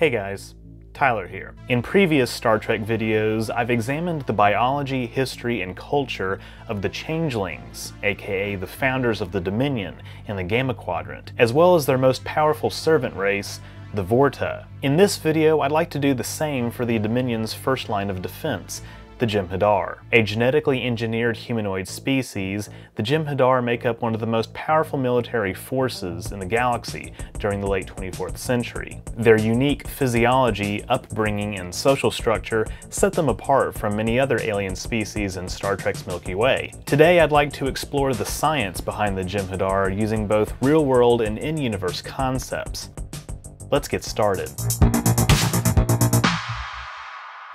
Hey guys, Tyler here. In previous Star Trek videos, I've examined the biology, history, and culture of the Changelings, aka the founders of the Dominion in the Gamma Quadrant, as well as their most powerful servant race, the Vorta. In this video, I'd like to do the same for the Dominion's first line of defense, the Jem'Hadar. A genetically engineered humanoid species, the Jem'Hadar make up one of the most powerful military forces in the galaxy during the late 24th century. Their unique physiology, upbringing, and social structure set them apart from many other alien species in Star Trek's Milky Way. Today I'd like to explore the science behind the Jem'Hadar using both real-world and in-universe concepts. Let's get started.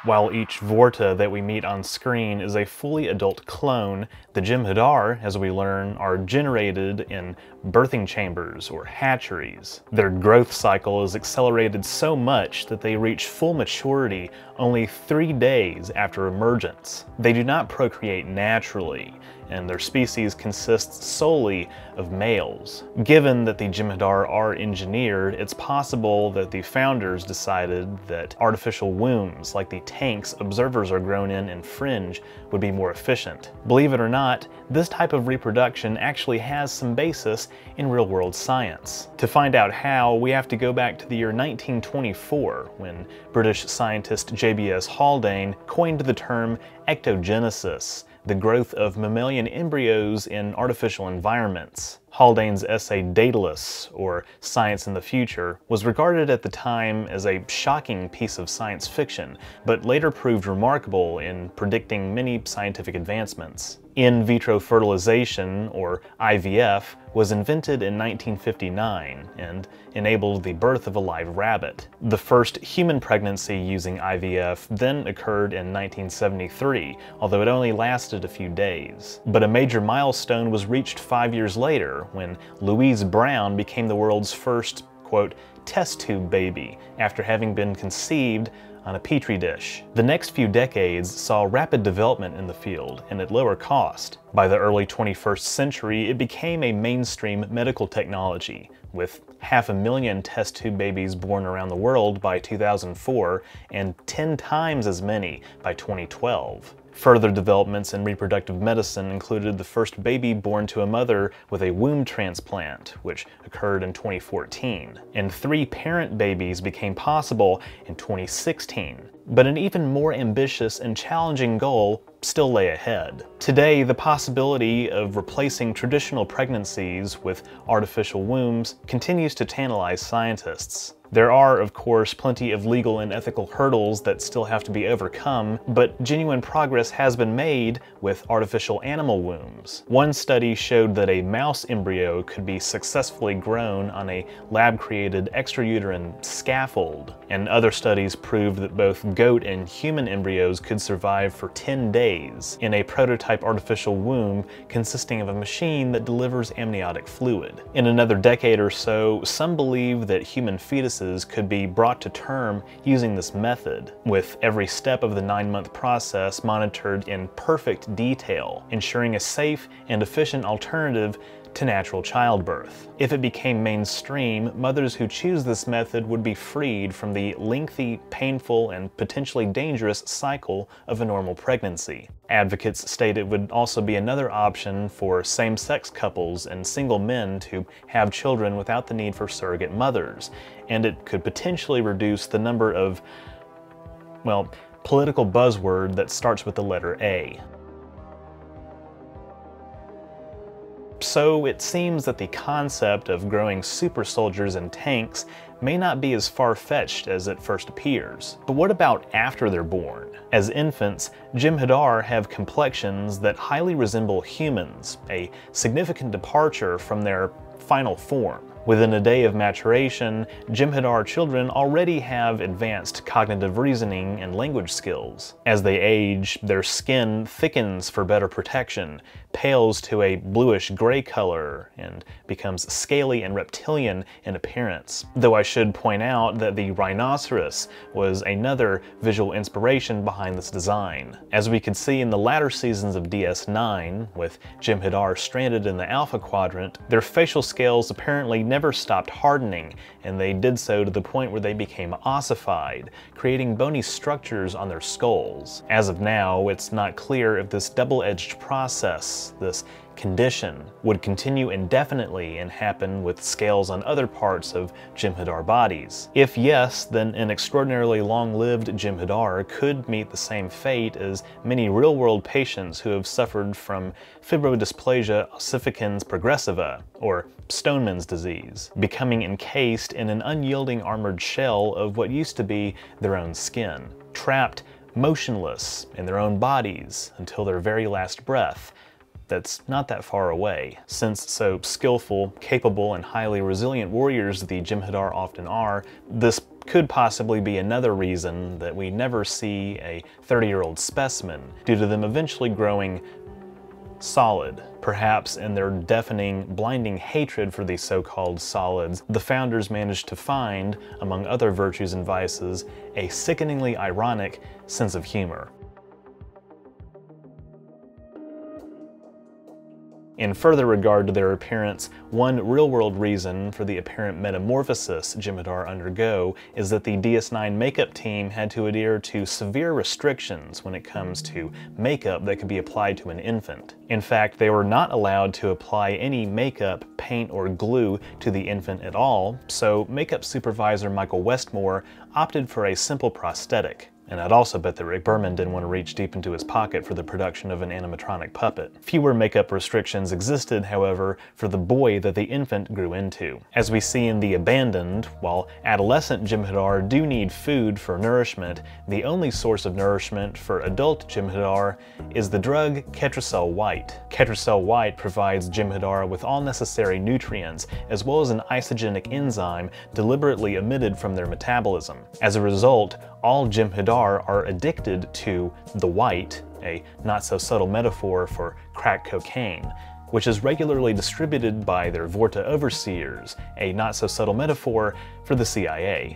While each Vorta that we meet on screen is a fully adult clone, the Jem'Hadar, as we learn, are generated in birthing chambers or hatcheries. Their growth cycle is accelerated so much that they reach full maturity only 3 days after emergence. They do not procreate naturally, and their species consists solely of males. Given that the Jem'Hadar are engineered, it's possible that the founders decided that artificial wombs, like the tanks observers are grown in and fringe, would be more efficient. Believe it or not, this type of reproduction actually has some basis in real-world science. To find out how, we have to go back to the year 1924, when British scientist J.B.S. Haldane coined the term ectogenesis, the growth of mammalian embryos in artificial environments. Haldane's essay Daedalus, or Science in the Future, was regarded at the time as a shocking piece of science fiction, but later proved remarkable in predicting many scientific advancements. In vitro fertilization, or IVF, was invented in 1959 and enabled the birth of a live rabbit. The first human pregnancy using IVF then occurred in 1973, although it only lasted a few days. But a major milestone was reached 5 years later when Louise Brown became the world's first, quote, test tube baby after having been conceived on a petri dish. The next few decades saw rapid development in the field, and at lower cost. By the early 21st century, it became a mainstream medical technology, with 500,000 test tube babies born around the world by 2004 and 10 times as many by 2012. Further developments in reproductive medicine included the first baby born to a mother with a womb transplant, which occurred in 2014, and 3 parent babies became possible in 2016. But an even more ambitious and challenging goal still lay ahead. Today, the possibility of replacing traditional pregnancies with artificial wombs continues to tantalize scientists. There are, of course, plenty of legal and ethical hurdles that still have to be overcome, but genuine progress has been made with artificial animal wombs. One study showed that a mouse embryo could be successfully grown on a lab-created extrauterine scaffold, and other studies proved that both goat and human embryos could survive for 10 days in a prototype artificial womb consisting of a machine that delivers amniotic fluid. In another decade or so, some believe that human fetuses could be brought to term using this method, with every step of the 9-month process monitored in perfect detail, ensuring a safe and efficient alternative to natural childbirth. If it became mainstream, mothers who choose this method would be freed from the lengthy, painful, and potentially dangerous cycle of a normal pregnancy. Advocates state it would also be another option for same-sex couples and single men to have children without the need for surrogate mothers, and it could potentially reduce the number of, well, political buzzword that starts with the letter A. So it seems that the concept of growing super soldiers in tanks may not be as far-fetched as it first appears. But what about after they're born? As infants, Jem'Hadar have complexions that highly resemble humans, a significant departure from their final form. Within a day of maturation, Jem'Hadar children already have advanced cognitive reasoning and language skills. As they age, their skin thickens for better protection, pales to a bluish-gray color, and becomes scaly and reptilian in appearance. Though I should point out that the rhinoceros was another visual inspiration behind this design. As we could see in the latter seasons of DS9, with Jem'Hadar stranded in the Alpha Quadrant, their facial scales apparently never never stopped hardening, and they did so to the point where they became ossified, creating bony structures on their skulls. As of now, it's not clear if this double-edged process, this condition, would continue indefinitely and happen with scales on other parts of Jem'Hadar bodies. If yes, then an extraordinarily long-lived Jem'Hadar could meet the same fate as many real-world patients who have suffered from fibrodysplasia ossificans progressiva, or Stoneman's disease, becoming encased in an unyielding armored shell of what used to be their own skin, trapped motionless in their own bodies until their very last breath, that's not that far away. Since so skillful, capable, and highly resilient warriors the Jem'Hadar often are, this could possibly be another reason that we never see a 30-year-old specimen, due to them eventually growing solid. Perhaps in their deafening, blinding hatred for these so-called solids, the Founders managed to find, among other virtues and vices, a sickeningly ironic sense of humor. In further regard to their appearance, one real-world reason for the apparent metamorphosis Jem'Hadar undergo is that the DS9 makeup team had to adhere to severe restrictions when it comes to makeup that could be applied to an infant. In fact, they were not allowed to apply any makeup, paint, or glue to the infant at all, so makeup supervisor Michael Westmore opted for a simple prosthetic. And I'd also bet that Rick Berman didn't want to reach deep into his pocket for the production of an animatronic puppet. Fewer makeup restrictions existed, however, for the boy that the infant grew into. As we see in The Abandoned, while adolescent Jem'Hadar do need food for nourishment, the only source of nourishment for adult Jem'Hadar is the drug Ketracel White. Ketracel White provides Jem'Hadar with all necessary nutrients, as well as an isogenic enzyme deliberately omitted from their metabolism. As a result, all Jem'Hadar are addicted to the white, a not-so-subtle metaphor for crack cocaine, which is regularly distributed by their Vorta overseers, a not-so-subtle metaphor for the CIA.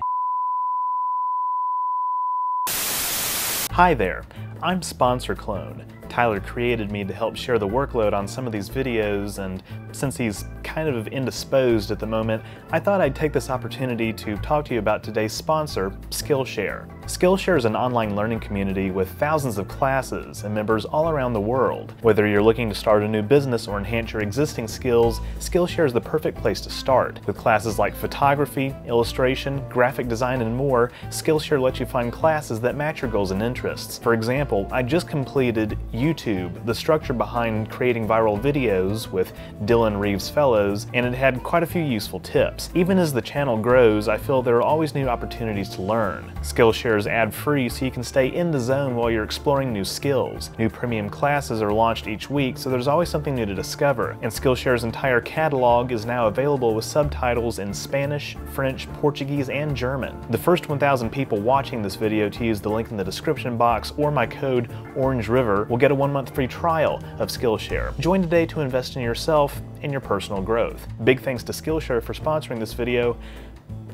Hi there, I'm SponsorClone. Tyler created me to help share the workload on some of these videos, and since he's kind of indisposed at the moment, I thought I'd take this opportunity to talk to you about today's sponsor, Skillshare. Skillshare is an online learning community with thousands of classes and members all around the world. Whether you're looking to start a new business or enhance your existing skills, Skillshare is the perfect place to start. With classes like photography, illustration, graphic design, and more, Skillshare lets you find classes that match your goals and interests. For example, I just completed YouTube, the structure behind creating viral videos, with Dylan Reeves Fellows, and it had quite a few useful tips. Even as the channel grows, I feel there are always new opportunities to learn. Skillshare is ad-free, so you can stay in the zone while you're exploring new skills. New premium classes are launched each week, so there's always something new to discover. And Skillshare's entire catalog is now available with subtitles in Spanish, French, Portuguese, and German. The first 1,000 people watching this video to use the link in the description box or my code Orange River will get a 1-month free trial of Skillshare. Join today to invest in yourself and your personal growth. Big thanks to Skillshare for sponsoring this video.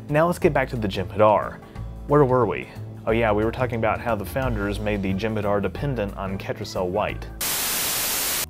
Now let's get back to the Jem'Hadar. Where were we? Oh yeah, we were talking about how the Founders made the Jem'Hadar dependent on Ketracel White.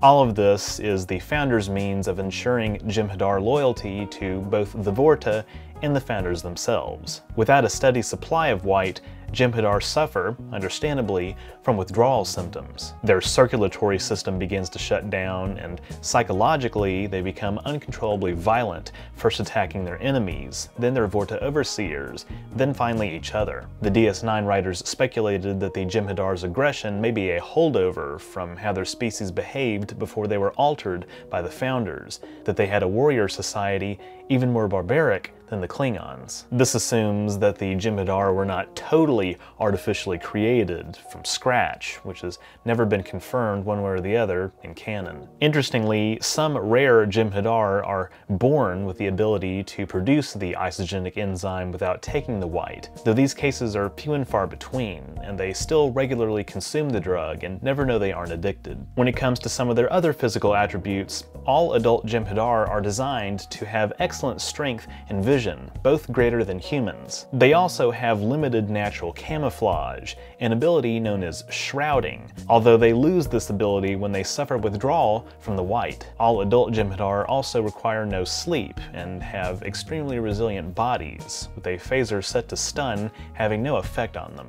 All of this is the Founders' means of ensuring Jem'Hadar loyalty to both the Vorta and the Founders themselves. Without a steady supply of white, Jem'Hadar suffer, understandably, from withdrawal symptoms. Their circulatory system begins to shut down, and psychologically they become uncontrollably violent, first attacking their enemies, then their Vorta overseers, then finally each other. The DS9 writers speculated that the Jem'Hadar's aggression may be a holdover from how their species behaved before they were altered by the Founders, that they had a warrior society even more barbaric than the Klingons. This assumes that the Jem'Hadar were not totally artificially created from scratch, which has never been confirmed one way or the other in canon. Interestingly, some rare Jem'Hadar are born with the ability to produce the isogenic enzyme without taking the white, though these cases are few and far between, and they still regularly consume the drug and never know they aren't addicted. When it comes to some of their other physical attributes, all adult Jem'Hadar are designed to have excellent strength and vigor, vision, both greater than humans. They also have limited natural camouflage, an ability known as shrouding, although they lose this ability when they suffer withdrawal from the white. All adult Jem'Hadar also require no sleep and have extremely resilient bodies, with a phaser set to stun having no effect on them.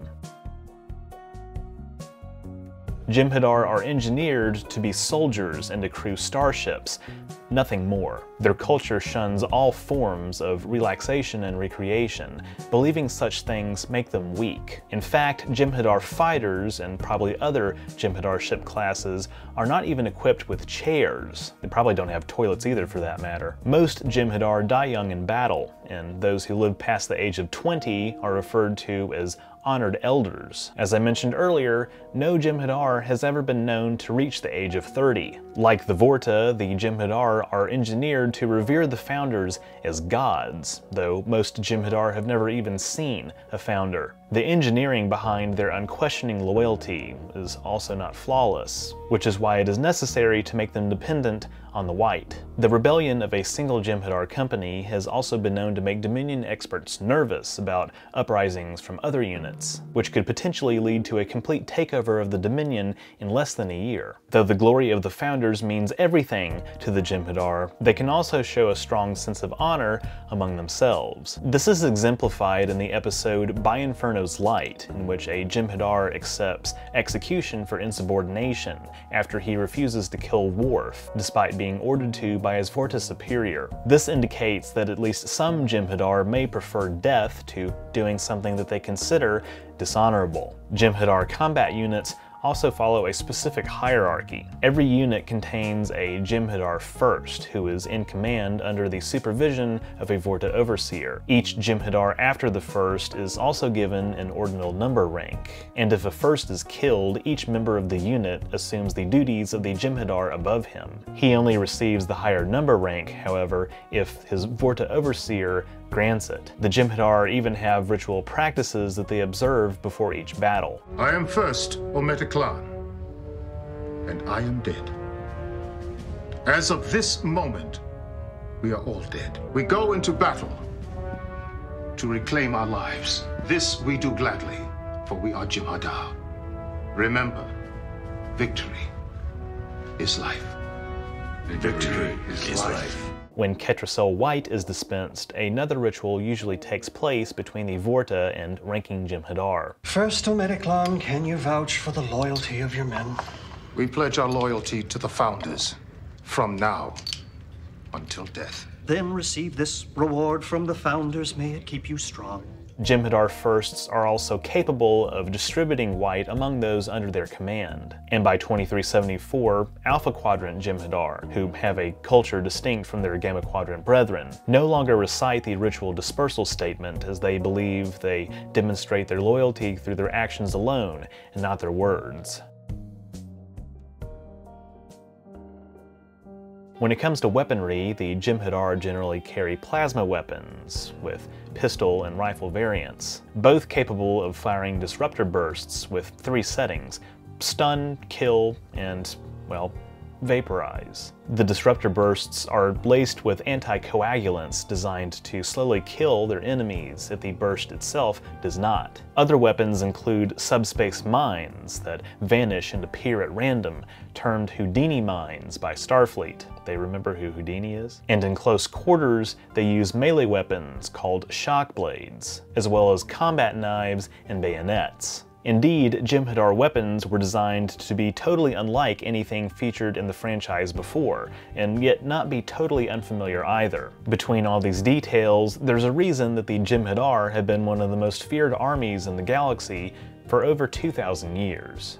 Jem'Hadar are engineered to be soldiers and to crew starships, nothing more. Their culture shuns all forms of relaxation and recreation, believing such things make them weak. In fact, Jem'Hadar fighters and probably other Jem'Hadar ship classes are not even equipped with chairs. They probably don't have toilets either, for that matter. Most Jem'Hadar die young in battle, and those who live past the age of 20 are referred to as honored elders. As I mentioned earlier, no Jem'Hadar has ever been known to reach the age of 30. Like the Vorta, the Jem'Hadar are engineered to revere the Founders as gods, though most Jem'Hadar have never even seen a Founder. The engineering behind their unquestioning loyalty is also not flawless, which is why it is necessary to make them dependent on the white. The rebellion of a single Jem'Hadar company has also been known to make Dominion experts nervous about uprisings from other units, which could potentially lead to a complete takeover of the Dominion in less than a year. Though the glory of the Founders means everything to the Jem'Hadar, they can also show a strong sense of honor among themselves. This is exemplified in the episode By Inferno's Light, in which a Jem'Hadar accepts execution for insubordination after he refuses to kill Worf, despite being ordered to by his Vorta superior. This indicates that at least some Jem'Hadar may prefer death to doing something that they consider dishonorable. Jem'Hadar combat units also follow a specific hierarchy. Every unit contains a Jem'Hadar first, who is in command under the supervision of a Vorta overseer. Each Jem'Hadar after the first is also given an ordinal number rank, and if a first is killed, each member of the unit assumes the duties of the Jem'Hadar above him. He only receives the higher number rank, however, if his Vorta overseer grants it. The Jem'Hadar even have ritual practices that they observe before each battle. I am first Ometa Clan, and I am dead. As of this moment, we are all dead. We go into battle to reclaim our lives. This we do gladly, for we are Jem'Hadar. Remember, victory is life. Victory is life. When Ketracel White is dispensed, another ritual usually takes place between the Vorta and ranking Jem'Hadar. First Omediclon, can you vouch for the loyalty of your men? We pledge our loyalty to the Founders, from now until death. Then receive this reward from the Founders. May it keep you strong. Jem'Hadar firsts are also capable of distributing white among those under their command, and by 2374, Alpha Quadrant Jem'Hadar, who have a culture distinct from their Gamma Quadrant brethren, no longer recite the ritual dispersal statement, as they believe they demonstrate their loyalty through their actions alone and not their words. When it comes to weaponry, the Jem'Hadar generally carry plasma weapons, with pistol and rifle variants, both capable of firing disruptor bursts with three settings: stun, kill, and, well, vaporize. The disruptor bursts are laced with anticoagulants designed to slowly kill their enemies if the burst itself does not. Other weapons include subspace mines that vanish and appear at random, termed Houdini mines by Starfleet. They remember who Houdini is? And in close quarters, they use melee weapons called shock blades, as well as combat knives and bayonets. Indeed, Jem'Hadar weapons were designed to be totally unlike anything featured in the franchise before, and yet not be totally unfamiliar either. Between all these details, there's a reason that the Jem'Hadar have been one of the most feared armies in the galaxy for over 2,000 years.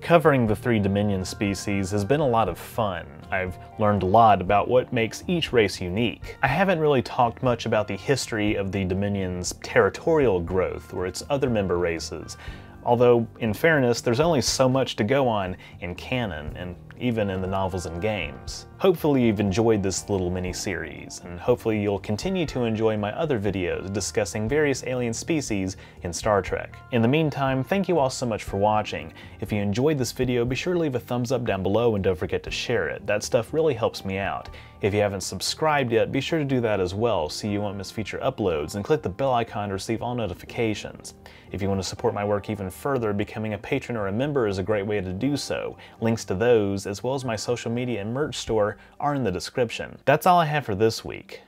Covering the three Dominion species has been a lot of fun. I've learned a lot about what makes each race unique. I haven't really talked much about the history of the Dominion's territorial growth or its other member races, although in fairness, there's only so much to go on in canon, and even in the novels and games. Hopefully you've enjoyed this little mini-series, and hopefully you'll continue to enjoy my other videos discussing various alien species in Star Trek. In the meantime, thank you all so much for watching. If you enjoyed this video, be sure to leave a thumbs up down below and don't forget to share it. That stuff really helps me out. If you haven't subscribed yet, be sure to do that as well so you won't miss future uploads, and click the bell icon to receive all notifications. If you want to support my work even further, becoming a patron or a member is a great way to do so. Links to those, as well as my social media and merch store, are in the description. That's all I have for this week.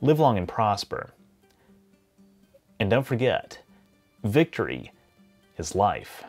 Live long and prosper. And don't forget, victory is life.